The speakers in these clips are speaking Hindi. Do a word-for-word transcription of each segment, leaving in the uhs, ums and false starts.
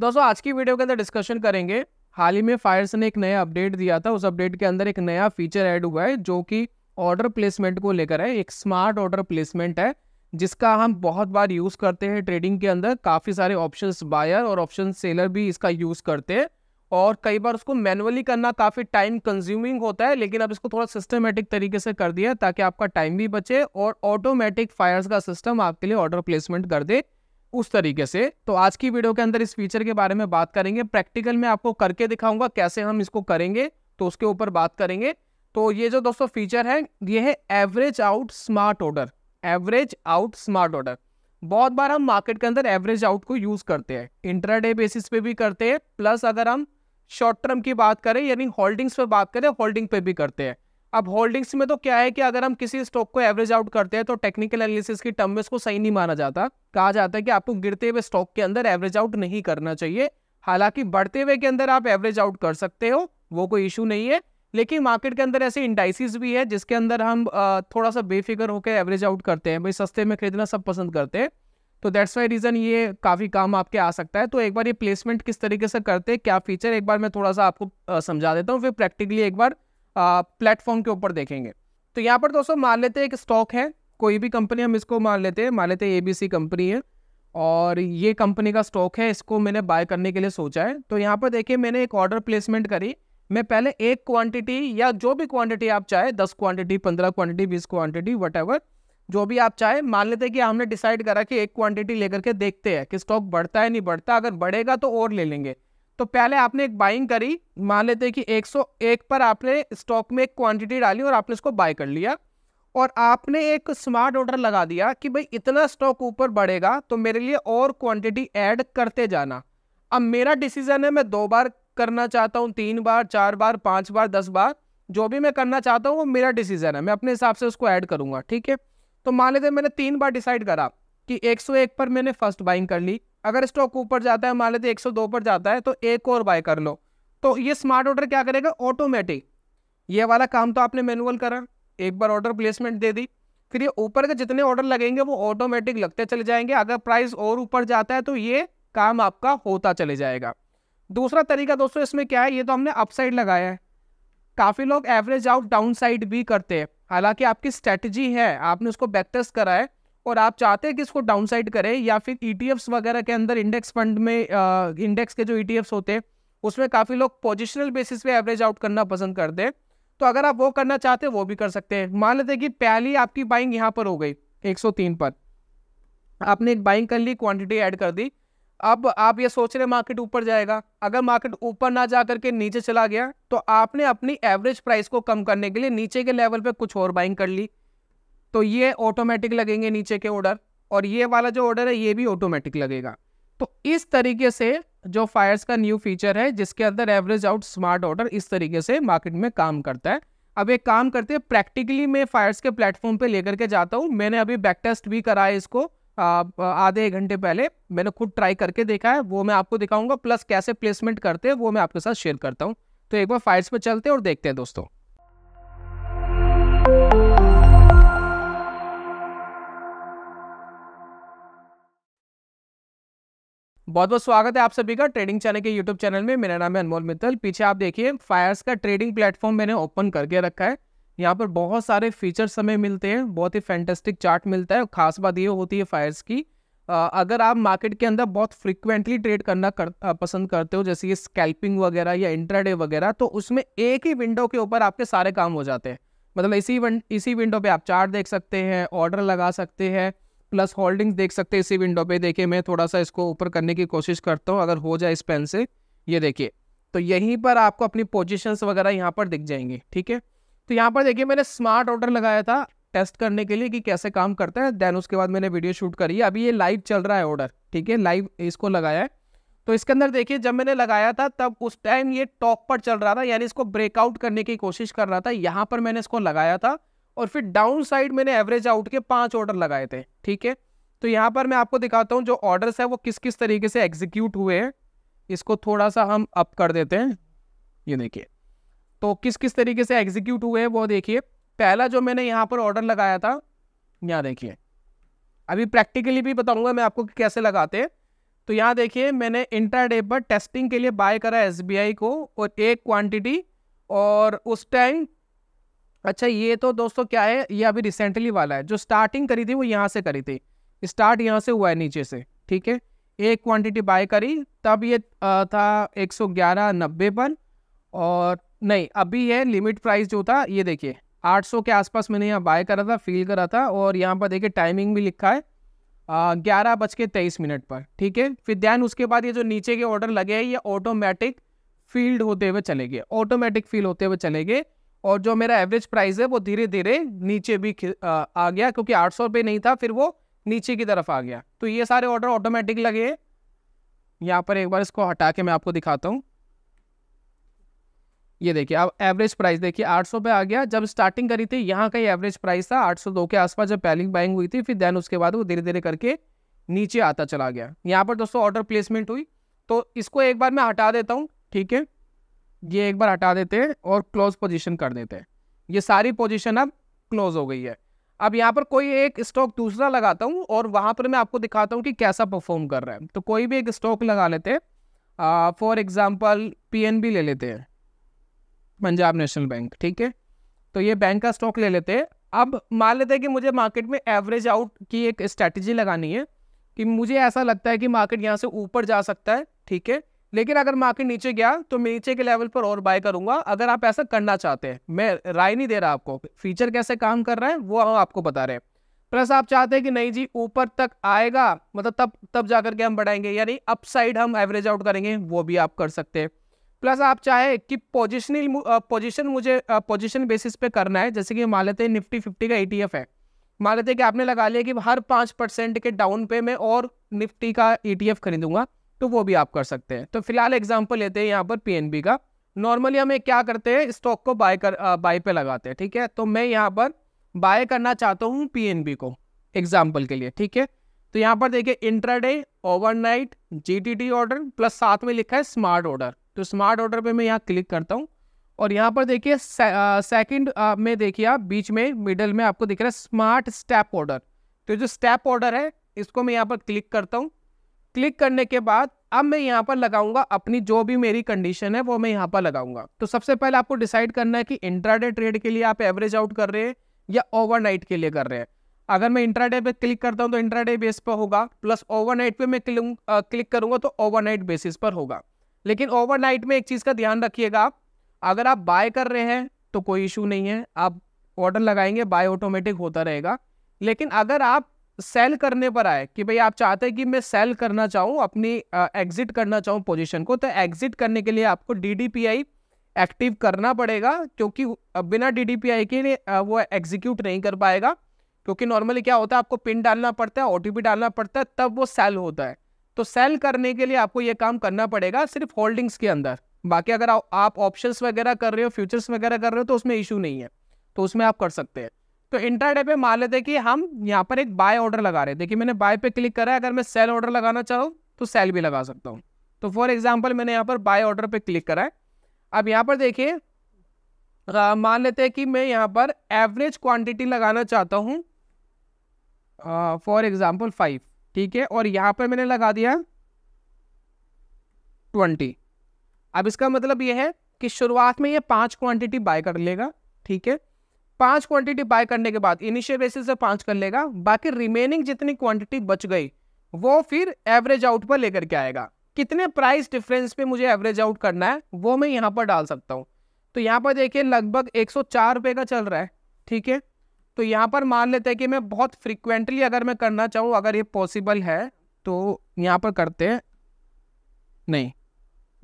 दोस्तों आज की वीडियो के अंदर डिस्कशन करेंगे, हाल ही में फायर्स ने एक नया अपडेट दिया था। उस अपडेट के अंदर एक नया फीचर ऐड हुआ है जो कि ऑर्डर प्लेसमेंट को लेकर है। एक स्मार्ट ऑर्डर प्लेसमेंट है जिसका हम बहुत बार यूज़ करते हैं ट्रेडिंग के अंदर। काफ़ी सारे ऑप्शंस बायर और ऑप्शन सेलर भी इसका यूज़ करते हैं और कई बार उसको मैनुअली करना काफ़ी टाइम कंज्यूमिंग होता है, लेकिन अब इसको थोड़ा सिस्टमेटिक तरीके से कर दिया ताकि आपका टाइम भी बचे और ऑटोमेटिक फायर्स का सिस्टम आपके लिए ऑर्डर प्लेसमेंट कर दे उस तरीके से। तो आज की वीडियो के अंदर इस फीचर के बारे में बात करेंगे, प्रैक्टिकल में आपको करके दिखाऊंगा कैसे हम इसको करेंगे, तो उसके ऊपर बात करेंगे। तो ये जो दोस्तों फीचर है ये है average out smart order. Average out smart order बहुत बार हम मार्केट के अंदर एवरेज आउट को यूज करते हैं, इंट्राडे बेसिस पे भी करते हैं, प्लस अगर हम शॉर्ट टर्म की बात करें यानी होल्डिंग्स पे बात करें होल्डिंग पे भी करते हैं। अब होल्डिंग्स में तो क्या है कि अगर हम किसी स्टॉक को एवरेज आउट करते हैं तो टेक्निकल एनालिसिस की टर्म में इसको सही नहीं माना जाता। कहा जाता है कि आपको गिरते हुए स्टॉक के अंदर एवरेज आउट नहीं करना चाहिए। हालांकि बढ़ते हुए के अंदर आप एवरेज आउट कर सकते हो, वो कोई इशू नहीं है, लेकिन मार्केट के अंदर ऐसे इंडाइसिस भी है जिसके अंदर हम थोड़ा सा बेफिक्र होकर एवरेज आउट करते हैं। भाई सस्ते में खरीदना सब पसंद करते हैं, तो दैट्स वाई रीज़न ये काफ़ी काम आपके आ सकता है। तो एक बार ये प्लेसमेंट किस तरीके से करते हैं, क्या फीचर, एक बार मैं थोड़ा सा आपको समझा देता हूँ, फिर प्रैक्टिकली एक बार प्लेटफॉर्म के ऊपर देखेंगे। तो यहाँ पर दोस्तों मान लेते हैं एक स्टॉक है, कोई भी कंपनी हम इसको मान लेते हैं, मान लेते हैं एबीसी कंपनी है और ये कंपनी का स्टॉक है, इसको मैंने बाय करने के लिए सोचा है। तो यहाँ पर देखिए मैंने एक ऑर्डर प्लेसमेंट करी। मैं पहले एक क्वांटिटी या जो भी क्वांटिटी आप चाहे, दस क्वांटिटी, पंद्रह क्वांटिटी, बीस क्वांटिटी, वटएवर जो भी आप चाहे, मान लेते हैं कि हमने डिसाइड करा कि एक क्वांटिटी लेकर के देखते हैं कि स्टॉक बढ़ता है नहीं बढ़ता, अगर बढ़ेगा तो और ले लेंगे। तो पहले आपने एक बाइंग करी, मान लेते हैं कि एक सौ एक पर आपने स्टॉक में एक क्वांटिटी डाली और आपने इसको बाय कर लिया और आपने एक स्मार्ट ऑर्डर लगा दिया कि भाई इतना स्टॉक ऊपर बढ़ेगा तो मेरे लिए और क्वांटिटी ऐड करते जाना। अब मेरा डिसीजन है, मैं दो बार करना चाहता हूँ, तीन बार, चार बार, पाँच बार, दस बार, जो भी मैं करना चाहता हूँ वो मेरा डिसीजन है, मैं अपने हिसाब से उसको ऐड करूँगा। ठीक है, तो मान लेते हैं मैंने तीन बार डिसाइड करा कि एक सौ एक पर मैंने फर्स्ट बाइंग कर ली। अगर स्टॉक ऊपर जाता है, मान लेते एक सौ दो पर जाता है, तो एक और बाय कर लो। तो ये स्मार्ट ऑर्डर क्या करेगा, ऑटोमेटिक ये वाला काम तो आपने मैनुअल करा, एक बार ऑर्डर प्लेसमेंट दे दी, फिर ये ऊपर के जितने ऑर्डर लगेंगे वो ऑटोमेटिक लगते चले जाएंगे। अगर प्राइस और ऊपर जाता है तो ये काम आपका होता चले जाएगा। दूसरा तरीका दोस्तों इसमें क्या है, ये तो हमने अपसाइड लगाया है। काफ़ी लोग एवरेज आउट डाउनसाइड भी करते हैं, हालांकि आपकी स्ट्रैटेजी है, आपने उसको बैकटेस्ट करा है और आप चाहते हैं कि इसको डाउनसाइड करें, या फिर ईटीएफ्स वगैरह के अंदर इंडेक्स फंड में आ, इंडेक्स के जो ईटीएफ्स होते हैं उसमें काफ़ी लोग पोजिशनल बेसिस पे एवरेज आउट करना पसंद करते हैं। तो अगर आप वो करना चाहते हैं वो भी कर सकते हैं। मान लेते हैं कि पहली आपकी बाइंग यहाँ पर हो गई एक सौ तीन पर, आपने एक बाइंग कर ली, क्वान्टिटी ऐड कर दी। अब आप ये सोच रहे मार्केट ऊपर जाएगा, अगर मार्केट ऊपर ना जा करके नीचे चला गया तो आपने अपनी एवरेज प्राइस को कम करने के लिए नीचे के लेवल पर कुछ और बाइंग कर ली, तो ये ऑटोमेटिक लगेंगे नीचे के ऑर्डर, और ये वाला जो ऑर्डर है ये भी ऑटोमेटिक लगेगा। तो इस तरीके से जो फायर्स का न्यू फीचर है जिसके अंदर एवरेज आउट स्मार्ट ऑर्डर इस तरीके से मार्केट में काम करता है। अब एक काम करते हैं, प्रैक्टिकली मैं फायर्स के प्लेटफॉर्म पे लेकर के जाता हूँ। मैंने अभी बैक टेस्ट भी करा है, इसको आधे एक घंटे पहले मैंने खुद ट्राई करके देखा है, वो मैं आपको दिखाऊंगा, प्लस कैसे प्लेसमेंट करते हैं वो मैं आपके साथ शेयर करता हूँ। तो एक बार फायर्स पर चलते हैं और देखते हैं दोस्तों। बहुत बहुत स्वागत है आप सभी का ट्रेडिंग चैनल के यूट्यूब चैनल में। मेरा नाम है अनमोल मित्तल। पीछे आप देखिए फायर्स का ट्रेडिंग प्लेटफॉर्म मैंने ओपन करके रखा है। यहाँ पर बहुत सारे फीचर्स हमें मिलते हैं, बहुत ही फैंटेस्टिक चार्ट मिलता है। खास बात ये होती है फायर्स की, अगर आप मार्केट के अंदर बहुत फ्रिक्वेंटली ट्रेड करना कर, पसंद करते हो, जैसे ये स्कैल्पिंग वगैरह या इंट्राडे वगैरह, तो उसमें एक ही विंडो के ऊपर आपके सारे काम हो जाते हैं। मतलब इसी इसी विंडो पर आप चार्ट देख सकते हैं, ऑर्डर लगा सकते हैं, प्लस होल्डिंग्स देख सकते हैं इसी विंडो पे। देखिए मैं थोड़ा सा इसको ऊपर करने की कोशिश करता हूँ, अगर हो जाए इस पेन से, ये देखिए, तो यहीं पर आपको अपनी पोजीशंस वगैरह यहाँ पर दिख जाएंगे। ठीक है, तो यहाँ पर देखिए मैंने स्मार्ट ऑर्डर लगाया था टेस्ट करने के लिए कि कैसे काम करता है, देन उसके बाद मैंने वीडियो शूट करी है। अभी ये लाइव चल रहा है ऑर्डर, ठीक है, लाइव इसको लगाया है। तो इसके अंदर देखिए जब मैंने लगाया था तब उस टाइम ये टॉप पर चल रहा था, यानी इसको ब्रेकआउट करने की कोशिश कर रहा था। यहाँ पर मैंने इसको लगाया था और फिर डाउन साइड मैंने एवरेज आउट के पांच ऑर्डर लगाए थे। ठीक है, तो यहाँ पर मैं आपको दिखाता हूँ जो ऑर्डर्स है वो किस किस तरीके से एग्जीक्यूट हुए हैं। इसको थोड़ा सा हम अप कर देते हैं, ये देखिए, तो किस किस तरीके से एग्जीक्यूट हुए हैं वो देखिए। पहला जो मैंने यहाँ पर ऑर्डर लगाया था, यहाँ देखिए, अभी प्रैक्टिकली भी बताऊँगा मैं आपको कि कैसे लगाते हैं। तो यहाँ देखिए मैंने इंट्राडे पर टेस्टिंग के लिए बाय करा एसबीआई को और एक क्वांटिटी और उस टाइम, अच्छा ये तो दोस्तों क्या है, ये अभी रिसेंटली वाला है, जो स्टार्टिंग करी थी वो यहाँ से करी थी, स्टार्ट यहाँ से हुआ है नीचे से, ठीक है। एक क्वांटिटी बाय करी तब ये था एक सौ ग्यारह नब्बे पर, और नहीं अभी है लिमिट प्राइस जो था ये देखिए आठ सौ के आसपास मैंने यहाँ बाय करा था, फील करा था, और यहाँ पर देखिए टाइमिंग भी लिखा है ग्यारह बज के तेईस मिनट पर, ठीक है। फिर ध्यान उसके बाद ये जो नीचे के ऑर्डर लगे हैं ये ऑटोमेटिक फील्ड होते हुए चले गए, ऑटोमेटिक फील होते हुए चले गए, और जो मेरा एवरेज प्राइस है वो धीरे धीरे नीचे भी आ, आ गया, क्योंकि आठ सौ पे नहीं था, फिर वो नीचे की तरफ आ गया। तो ये सारे ऑर्डर ऑटोमेटिक लगे हैं। यहाँ पर एक बार इसको हटा के मैं आपको दिखाता हूँ, ये देखिए अब एवरेज प्राइस देखिए आठ सौ पे आ गया। जब स्टार्टिंग करी थी यहाँ का ये एवरेज प्राइस था आठ सौ दो के आसपास, जब पहली बाइंग हुई थी, फिर देन उसके बाद वो धीरे धीरे करके नीचे आता चला गया। यहाँ पर दोस्तों ऑर्डर प्लेसमेंट हुई, तो इसको एक बार मैं हटा देता हूँ, ठीक है, ये एक बार हटा देते हैं और क्लोज पोजिशन कर देते हैं। ये सारी पोजिशन अब क्लोज हो गई है। अब यहाँ पर कोई एक स्टॉक दूसरा लगाता हूँ और वहाँ पर मैं आपको दिखाता हूँ कि कैसा परफॉर्म कर रहा है। तो कोई भी एक स्टॉक लगा लेते हैं, फॉर एग्जाम्पल पीएनबी ले लेते हैं, पंजाब नेशनल बैंक, ठीक है। तो ये बैंक का स्टॉक ले लेते हैं। अब मान लेते हैं कि मुझे मार्केट में एवरेज आउट की एक स्ट्रैटेजी लगानी है, कि मुझे ऐसा लगता है कि मार्केट यहाँ से ऊपर जा सकता है, ठीक है, लेकिन अगर मार्केट नीचे गया तो मैं नीचे के लेवल पर और बाय करूँगा। अगर आप ऐसा करना चाहते हैं, मैं राय नहीं दे रहा आपको, फीचर कैसे काम कर रहा है वो हम आपको बता रहे हैं। प्लस आप चाहते हैं कि नहीं जी ऊपर तक आएगा, मतलब तब तब जाकर के हम बढ़ाएंगे, यानी अपसाइड हम एवरेज आउट करेंगे, वो भी आप कर सकते हैं। प्लस आप चाहे कि पोजिशनल पोजिशन मुझे पोजिशन बेसिस पे करना है, जैसे कि मान लेते हैं निफ्टी फिफ्टी का ईटीएफ है, मान लेते हैं कि आपने लगा लिया कि हर पाँच परसेंट के डाउन पे मैं और निफ्टी का ईटीएफ खरीदूंगा, तो वो भी आप कर सकते हैं। तो फिलहाल एग्जांपल लेते हैं यहाँ पर पीएनबी का। नॉर्मली हमें क्या करते हैं, स्टॉक को बाय कर बाय पे लगाते हैं, ठीक है। तो मैं यहाँ पर बाय करना चाहता हूँ पीएनबी को एग्जाम्पल के लिए, ठीक है। तो यहाँ पर देखिए intraday, overnight, GTT order, plus साथ में लिखा है स्मार्ट ऑर्डर। तो स्मार्ट ऑर्डर पे मैं यहाँ क्लिक करता हूँ और यहाँ पर देखिए सेकंड में देखिए आप बीच में मिडल में आपको दिख रहा है स्मार्ट स्टेप ऑर्डर। तो जो स्टेप ऑर्डर है इसको मैं यहाँ पर क्लिक करता हूँ। क्लिक करने के बाद अब मैं यहाँ पर लगाऊंगा अपनी जो भी मेरी कंडीशन है वो मैं यहाँ पर लगाऊंगा। तो सबसे पहले आपको डिसाइड करना है कि इंट्राडे ट्रेड के लिए आप एवरेज आउट कर रहे हैं या ओवरनाइट के लिए कर रहे हैं। अगर मैं इंट्राडे पे क्लिक करता हूँ तो इंट्राडे बेस पर होगा, प्लस ओवरनाइट पे मैं क्लिक करूँगा तो ओवरनाइट बेसिस पर होगा। लेकिन ओवरनाइट में एक चीज़ का ध्यान रखिएगा, आप अगर आप बाय कर रहे हैं तो कोई इशू नहीं है, आप ऑर्डर लगाएंगे, बाय ऑटोमेटिक होता रहेगा। लेकिन अगर आप सेल करने पर आए कि भाई आप चाहते हैं कि मैं सेल करना चाहूँ, अपनी एग्जिट करना चाहूँ पोजीशन को, तो एग्जिट करने के लिए आपको डीडीपीआई एक्टिव करना पड़ेगा, क्योंकि बिना डीडीपीआई के वो एग्जीक्यूट नहीं कर पाएगा। क्योंकि नॉर्मली क्या होता है, आपको पिन डालना पड़ता है, ओटीपी डालना पड़ता है, तब वो सेल होता है। तो सेल करने के लिए आपको ये काम करना पड़ेगा सिर्फ होल्डिंग्स के अंदर। बाकी अगर आ, आप ऑप्शंस वगैरह कर रहे हो, फ्यूचर्स वगैरह कर रहे हो, तो उसमें इशू नहीं है, तो उसमें आप कर सकते हैं। तो इंट्राडे पे मान लेते हैं कि हम यहाँ पर एक बाय ऑर्डर लगा रहे हैं। देखिए मैंने बाय पे क्लिक करा है, अगर मैं सेल ऑर्डर लगाना चाहूँ तो सेल भी लगा सकता हूँ। तो फॉर एग्जाम्पल मैंने यहाँ पर बाय ऑर्डर पर क्लिक करा है। अब यहाँ पर देखिए मान लेते हैं कि मैं यहाँ पर एवरेज क्वान्टिटी लगाना चाहता हूँ, फॉर एग्जाम्पल फाइव, ठीक है, और यहाँ पर मैंने लगा दिया ट्वेंटी। अब इसका मतलब ये है कि शुरुआत में ये पांच क्वांटिटी बाय कर लेगा, ठीक है। पांच क्वांटिटी बाय करने के बाद इनिशियल बेसिस से पांच कर लेगा, बाकी रिमेनिंग जितनी क्वांटिटी बच गई वो फिर एवरेज आउट पर लेकर के आएगा। कितने प्राइस डिफरेंस पे मुझे एवरेज आउट करना है वो मैं यहाँ पर डाल सकता हूँ। तो यहाँ पर देखिए लगभग एक सौ चार रुपये का चल रहा है, ठीक है। तो यहाँ पर मान लेते हैं कि मैं बहुत फ्रिक्वेंटली अगर मैं करना चाहूँ, अगर ये पॉसिबल है तो यहाँ पर करते हैं, नहीं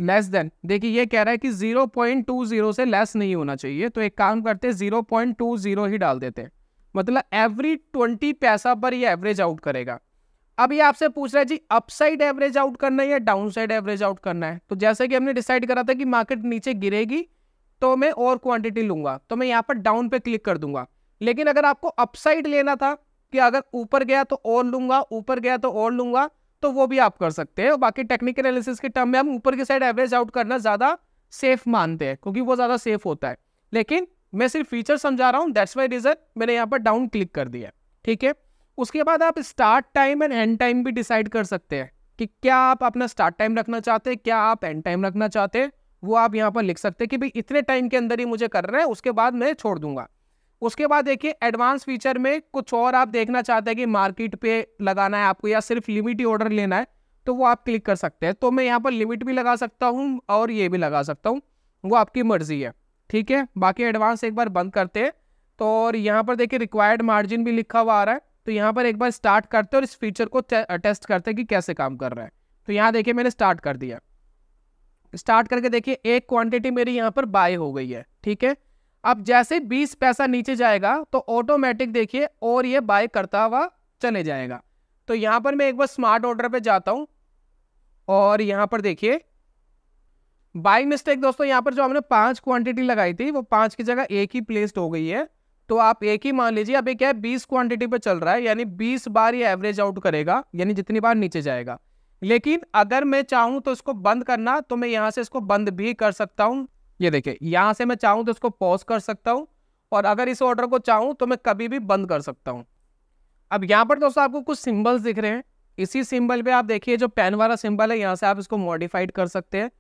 लेस देन, देखिए ये कह रहा है कि ज़ीरो पॉइंट टू ज़ीरो से लेस नहीं होना चाहिए। तो एक काम करते हैं ज़ीरो पॉइंट टू ज़ीरो ही डाल देते हैं, मतलब एवरी ट्वेंटी पैसा पर ये एवरेज आउट करेगा। अब ये आपसे पूछ रहा है जी अपसाइड एवरेज आउट करना है या डाउन साइड एवरेज आउट करना है। तो जैसे कि हमने डिसाइड करा था कि मार्केट नीचे गिरेगी तो मैं और क्वान्टिटी लूँगा, तो मैं यहाँ पर डाउन पर क्लिक कर दूँगा। लेकिन अगर आपको अपसाइड लेना था कि अगर ऊपर गया तो और लूंगा, ऊपर गया तो और लूंगा, तो वो भी आप कर सकते हैं। और बाकी टेक्निकल एनालिसिस के टर्म में हम ऊपर की साइड एवरेज आउट करना ज़्यादा सेफ मानते हैं, क्योंकि वो ज़्यादा सेफ होता है। लेकिन मैं सिर्फ फीचर समझा रहा हूँ, दैट्स वाई रीज़न मैंने यहाँ पर डाउन क्लिक कर दिया, ठीक है। उसके बाद आप start time and end time भी डिसाइड कर सकते हैं कि कि क्या आप अपना स्टार्ट टाइम रखना चाहते हैं, क्या आप एंड टाइम रखना चाहते हैं, वो आप यहाँ पर लिख सकते हैं कि भाई इतने टाइम के अंदर ही मुझे कर रहे हैं, उसके बाद मैं छोड़ दूंगा। उसके बाद देखिए एडवांस फीचर में कुछ और आप देखना चाहते हैं कि मार्केट पे लगाना है आपको या सिर्फ लिमिट ही ऑर्डर लेना है, तो वो आप क्लिक कर सकते हैं। तो मैं यहाँ पर लिमिट भी लगा सकता हूँ और ये भी लगा सकता हूँ, वो आपकी मर्जी है, ठीक है। बाकी एडवांस एक बार बंद करते हैं, तो और यहाँ पर देखिए रिक्वायर्ड मार्जिन भी लिखा हुआ आ रहा है, तो यहाँ पर एक बार स्टार्ट करते हैं और इस फीचर को टेस्ट करते हैं कि कैसे काम कर रहा है। तो यहाँ देखिए मैंने स्टार्ट कर दिया, स्टार्ट करके देखिए एक क्वांटिटी मेरी यहाँ पर बाय हो गई है, ठीक है। अब जैसे बीस पैसा नीचे जाएगा तो ऑटोमेटिक देखिए और ये बाय करता हुआ चले जाएगा। तो यहाँ पर मैं एक बार स्मार्ट ऑर्डर पे जाता हूँ और यहाँ पर देखिए बाई मिस्टेक दोस्तों यहाँ पर जो हमने पांच क्वांटिटी लगाई थी वो पांच की जगह एक ही प्लेस्ड हो गई है। तो आप एक ही मान लीजिए, अब ये क्या है बीस क्वांटिटी पे चल रहा है, यानी बीस बार ये एवरेज आउट करेगा, यानी जितनी बार नीचे जाएगा। लेकिन अगर मैं चाहूँ तो इसको बंद करना, तो मैं यहाँ से इसको बंद भी कर सकता हूँ। ये देखिए यहाँ से मैं चाहूँ तो इसको पॉज कर सकता हूँ, और अगर इस ऑर्डर को चाहूँ तो मैं कभी भी बंद कर सकता हूँ। अब यहाँ पर दोस्तों आपको कुछ सिंबल्स दिख रहे हैं, इसी सिंबल पे आप देखिए जो पेन वाला सिंबल है यहाँ से आप इसको मॉडिफाइड कर सकते हैं।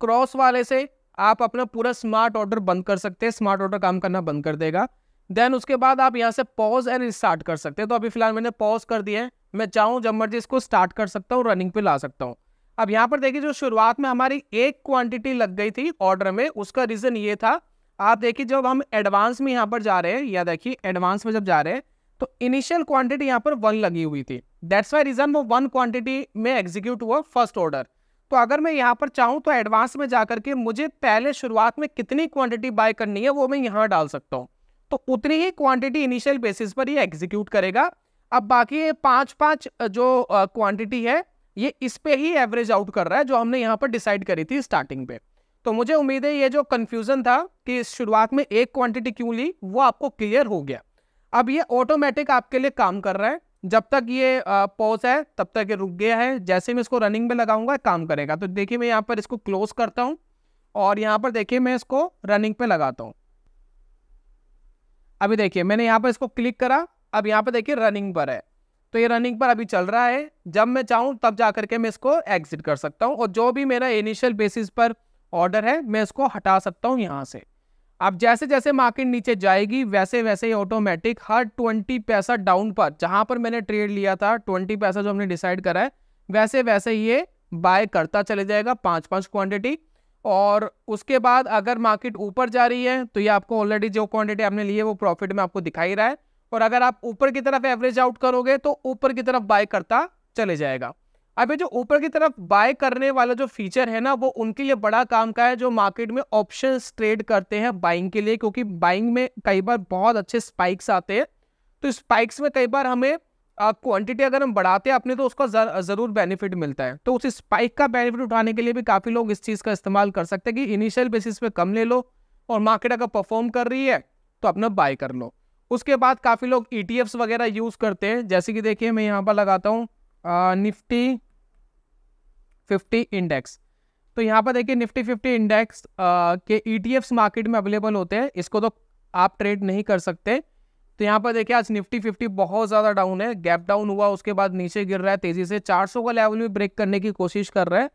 क्रॉस वाले से आप अपना पूरा स्मार्ट ऑर्डर बंद कर सकते हैं, स्मार्ट ऑर्डर काम करना बंद कर देगा। देन उसके बाद आप यहाँ से पॉज एंड स्टार्ट कर सकते हैं, तो अभी फिलहाल मैंने पॉज कर दिया है, मैं चाहूँ जब मर्जी इसको स्टार्ट कर सकता हूँ, रनिंग पे ला सकता हूँ। अब यहाँ पर देखिए जो शुरुआत में हमारी एक क्वांटिटी लग गई थी ऑर्डर में, उसका रीज़न ये था, आप देखिए जब हम एडवांस में यहाँ पर जा रहे हैं, या देखिए एडवांस में जब जा रहे हैं तो इनिशियल क्वांटिटी यहाँ पर वन लगी हुई थी, दैट्स वाई रीज़न वो वन क्वांटिटी में एग्जीक्यूट हुआ फर्स्ट ऑर्डर। तो अगर मैं यहाँ पर चाहूँ तो एडवांस में जाकर के मुझे पहले शुरुआत में कितनी क्वांटिटी बाय करनी है वो मैं यहाँ डाल सकता हूँ, तो उतनी ही क्वांटिटी इनिशियल बेसिस पर ये एग्जीक्यूट करेगा। अब बाकी ये पाँच पाँच जो क्वांटिटी है ये इस पे ही एवरेज आउट कर रहा है, जो हमने यहाँ पर डिसाइड करी थी स्टार्टिंग पे। तो मुझे उम्मीद है ये जो कन्फ्यूज़न था कि शुरुआत में एक क्वांटिटी क्यों ली वो आपको क्लियर हो गया। अब ये ऑटोमेटिक आपके लिए काम कर रहा है, जब तक ये पॉज है तब तक ये रुक गया है, जैसे मैं इसको रनिंग में लगाऊंगा काम करेगा। तो देखिए मैं यहाँ पर इसको क्लोज करता हूँ और यहाँ पर देखिए मैं इसको रनिंग पे लगाता हूँ। अभी देखिए मैंने यहाँ पर इसको क्लिक करा, अब यहाँ पर देखिए रनिंग पर है, तो ये रनिंग पर अभी चल रहा है, जब मैं चाहूँ तब जा करके मैं इसको एग्जिट कर सकता हूँ, और जो भी मेरा इनिशियल बेसिस पर ऑर्डर है मैं इसको हटा सकता हूँ यहाँ से। अब जैसे जैसे मार्केट नीचे जाएगी वैसे वैसे ही ऑटोमेटिक हर बीस पैसा डाउन पर, जहाँ पर मैंने ट्रेड लिया था बीस पैसा जो हमने डिसाइड करा है, वैसे वैसे ये बाय करता चले जाएगा पाँच पाँच क्वांटिटी। और उसके बाद अगर मार्केट ऊपर जा रही है तो ये आपको ऑलरेडी जो क्वांटिटी आपने ली है वो प्रॉफिट में आपको दिखाई रहा है, और अगर आप ऊपर की तरफ एवरेज आउट करोगे तो ऊपर की तरफ बाय करता चले जाएगा। अब ये जो ऊपर की तरफ बाय करने वाला जो फीचर है ना वो उनके लिए बड़ा काम का है जो मार्केट में ऑप्शन ट्रेड करते हैं बाइंग के लिए, क्योंकि बाइंग में कई बार बहुत अच्छे स्पाइक्स आते हैं, तो स्पाइक्स में कई बार हमें क्वांटिटी अगर हम बढ़ाते हैं अपने तो उसका ज़रूर बेनिफिट मिलता है। तो उस स्पाइक का बेनिफिट उठाने के लिए भी काफ़ी लोग इस चीज़ का इस्तेमाल कर सकते हैं कि इनिशियल बेसिस पे कम ले लो और मार्केट अगर परफॉर्म कर रही है तो अपना बाय कर लो। उसके बाद काफ़ी लोग ई टी एफ्स वगैरह यूज़ करते हैं, जैसे कि देखिए मैं यहाँ पर लगाता हूँ निफ्टी फिफ्टी इंडेक्स, तो यहाँ पर देखिए निफ्टी फिफ्टी इंडेक्स के ई टी एफ्स मार्केट में अवेलेबल होते हैं, इसको तो आप ट्रेड नहीं कर सकते। तो यहाँ पर देखिए आज निफ्टी फिफ्टी बहुत ज़्यादा डाउन है, गैप डाउन हुआ, उसके बाद नीचे गिर रहा है तेज़ी से, चार सौ का लेवल भी ब्रेक करने की कोशिश कर रहा है,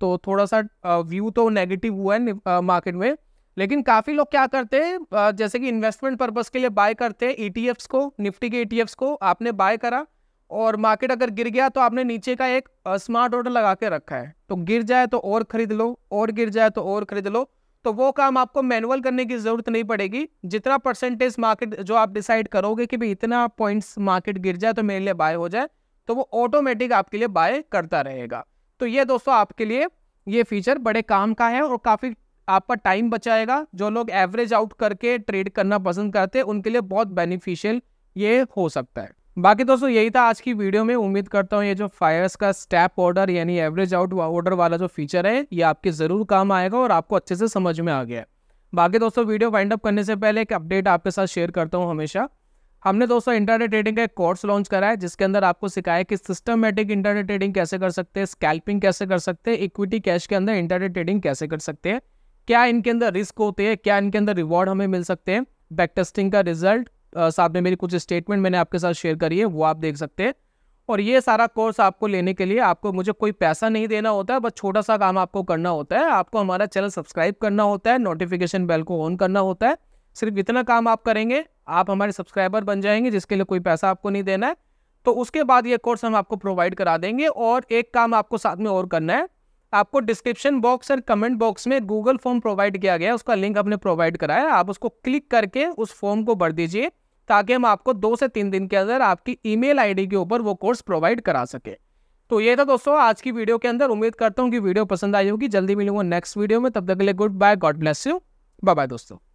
तो थोड़ा सा व्यू तो नेगेटिव हुआ है मार्केट में। लेकिन काफ़ी लोग क्या करते हैं, जैसे कि इन्वेस्टमेंट पर्पज़ के लिए बाय करते हैं ई टी एफ्स को, निफ्टी के ई टी एफ्स को आपने बाय करा और मार्केट अगर गिर गया तो आपने नीचे का एक स्मार्ट ऑर्डर लगा के रखा है, तो गिर जाए तो और ख़रीद लो, और गिर जाए तो और ख़रीद लो। तो वो काम आपको मैनुअल करने की ज़रूरत नहीं पड़ेगी, जितना परसेंटेज मार्केट जो आप डिसाइड करोगे कि भाई इतना पॉइंट्स मार्केट गिर जाए तो मेरे लिए बाय हो जाए, तो वो ऑटोमेटिक आपके लिए बाय करता रहेगा। तो ये दोस्तों आपके लिए ये फीचर बड़े काम का है और काफ़ी आपका टाइम बचाएगा, जो लोग एवरेज आउट करके ट्रेड करना पसंद करते हैं उनके लिए बहुत बेनिफिशियल ये हो सकता है। बाकी दोस्तों यही था आज की वीडियो में, उम्मीद करता हूँ ये जो फायर्स का स्टेप ऑर्डर यानी एवरेज आउट ऑर्डर वाला जो फीचर है ये आपके ज़रूर काम आएगा और आपको अच्छे से समझ में आ गया। बाकी दोस्तों वीडियो वाइंड अप करने से पहले एक अपडेट आपके साथ शेयर करता हूँ हमेशा। हमने दोस्तों इंटरनेट ट्रेडिंग का एक कोर्स लॉन्च करा है, जिसके अंदर आपको सिखाया कि सिस्टमेटिक इंटरनेट ट्रेडिंग कैसे कर सकते हैं, स्कैल्पिंग कैसे कर सकते हैं, इक्विटी कैश के अंदर इंटरनेट ट्रेडिंग कैसे कर सकते हैं, क्या इनके अंदर रिस्क होते हैं, क्या इनके अंदर रिवॉर्ड हमें मिल सकते हैं, बैक टेस्टिंग का रिजल्ट साथ में मेरी कुछ स्टेटमेंट मैंने आपके साथ शेयर करी है वो आप देख सकते हैं। और ये सारा कोर्स आपको लेने के लिए आपको मुझे कोई पैसा नहीं देना होता है, बस छोटा सा काम आपको करना होता है। आपको हमारा चैनल सब्सक्राइब करना होता है, नोटिफिकेशन बेल को ऑन करना होता है। सिर्फ इतना काम आप करेंगे, आप हमारे सब्सक्राइबर बन जाएंगे, जिसके लिए कोई पैसा आपको नहीं देना है। तो उसके बाद ये कोर्स हम आपको प्रोवाइड करा देंगे। और एक काम आपको साथ में और करना है, आपको डिस्क्रिप्शन बॉक्स और कमेंट बॉक्स में गूगल फॉर्म प्रोवाइड किया गया है, उसका लिंक हमने प्रोवाइड कराया, आप उसको क्लिक करके उस फॉर्म को भर दीजिए, ताकि हम आपको दो से तीन दिन के अंदर आपकी ईमेल आईडी के ऊपर वो कोर्स प्रोवाइड करा सके। तो ये था दोस्तों आज की वीडियो के अंदर, उम्मीद करता हूँ कि वीडियो पसंद आई होगी। जल्दी मिलूंगा नेक्स्ट वीडियो में, तब तक के लिए good bye, God bless you, bye bye दोस्तों।